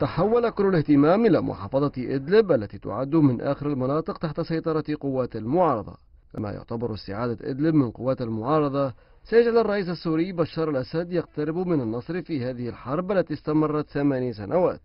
تحول كل الاهتمام إلى محافظة إدلب التي تعد من آخر المناطق تحت سيطرة قوات المعارضة. لما يعتبر استعادة إدلب من قوات المعارضة سيجعل الرئيس السوري بشار الأسد يقترب من النصر في هذه الحرب التي استمرت 8 سنوات.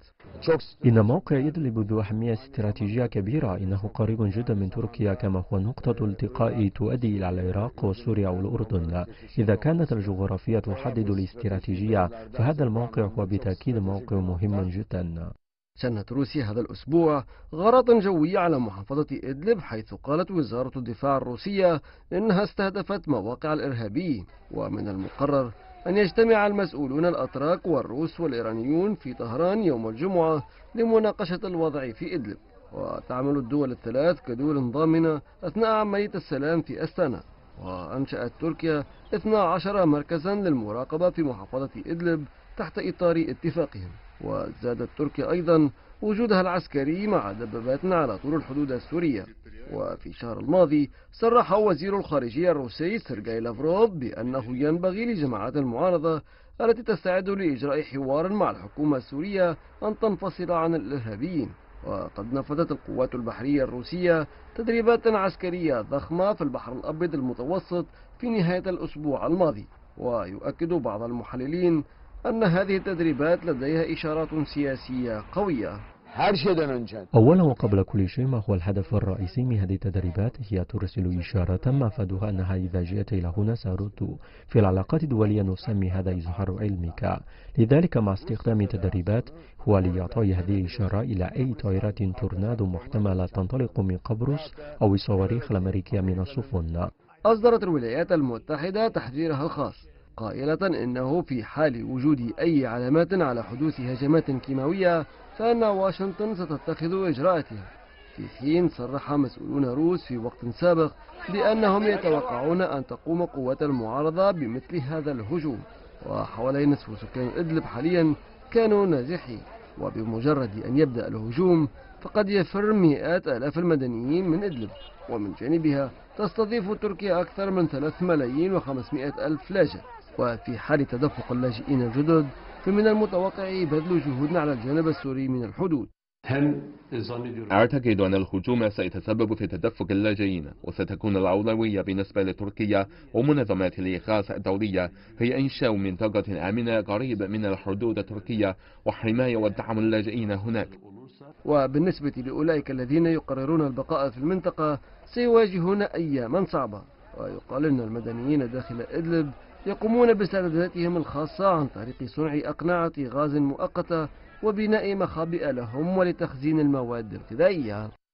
إن موقع إدلب ذو أهمية استراتيجية كبيرة، إنه قريب جدا من تركيا، كما هو نقطة التقاء تؤدي إلى العراق وسوريا والأردن. إذا كانت الجغرافية تحدد الاستراتيجية، فهذا الموقع هو بالتأكيد موقع مهم جدا. شنت روسيا هذا الأسبوع غارة جوية على محافظة إدلب، حيث قالت وزارة الدفاع الروسية إنها استهدفت مواقع الإرهابيين. ومن المقرر أن يجتمع المسؤولون الأتراك والروس والإيرانيون في طهران يوم الجمعة لمناقشة الوضع في إدلب. وتعمل الدول الثلاث كدول ضامنة أثناء عملية السلام في استانا. وأنشأت تركيا 12 مركزا للمراقبة في محافظة إدلب تحت إطار اتفاقهم. وزادت تركيا أيضا وجودها العسكري مع دبابات على طول الحدود السورية. وفي شهر الماضي صرح وزير الخارجية الروسي سيرغاي لافروف بأنه ينبغي لجماعات المعارضة التي تستعد لإجراء حوار مع الحكومة السورية أن تنفصل عن الإرهابيين. وقد نفذت القوات البحرية الروسية تدريبات عسكرية ضخمة في البحر الأبيض المتوسط في نهاية الأسبوع الماضي. ويؤكد بعض المحللين أن هذه التدريبات لديها إشارات سياسية قوية. أولا وقبل كل شيء، ما هو الهدف الرئيسي من هذه التدريبات؟ هي ترسل إشارة مفادها أنها إذا جئت إلى هنا سأرد. في العلاقات الدولية نسمي هذا إظهار علمك. لذلك مع استخدام التدريبات هو ليعطي هذه الإشارة إلى أي طائرات تورنادو محتملة تنطلق من قبرص أو الصواريخ الأمريكية من السفن. أصدرت الولايات المتحدة تحذيرها الخاص، قائلة إنه في حال وجود أي علامات على حدوث هجمات كيماوية فإن واشنطن ستتخذ إجراءاتها. في حين صرح مسؤولون روس في وقت سابق بأنهم يتوقعون أن تقوم قوات المعارضة بمثل هذا الهجوم. وحوالي نصف سكان إدلب حاليا كانوا نازحين، وبمجرد أن يبدأ الهجوم فقد يفر مئات آلاف المدنيين من إدلب. ومن جانبها تستضيف تركيا أكثر من 3,500,000 لاجئ. وفي حال تدفق اللاجئين الجدد فمن المتوقع بذل جهودنا على الجانب السوري من الحدود. أعتقد أن الهجوم سيتسبب في تدفق اللاجئين، وستكون الأولوية بالنسبة لتركيا ومنظمات الإغاثة الدولية هي إنشاء منطقة آمنة قريب من الحدود التركية وحماية ودعم اللاجئين هناك. وبالنسبة لأولئك الذين يقررون البقاء في المنطقة سيواجهون أياما صعبة. ويقال أن المدنيين داخل إدلب يقومون باستعداداتهم الخاصة عن طريق صنع أقنعة غاز مؤقتة وبناء مخابئ لهم ولتخزين المواد الغذائية.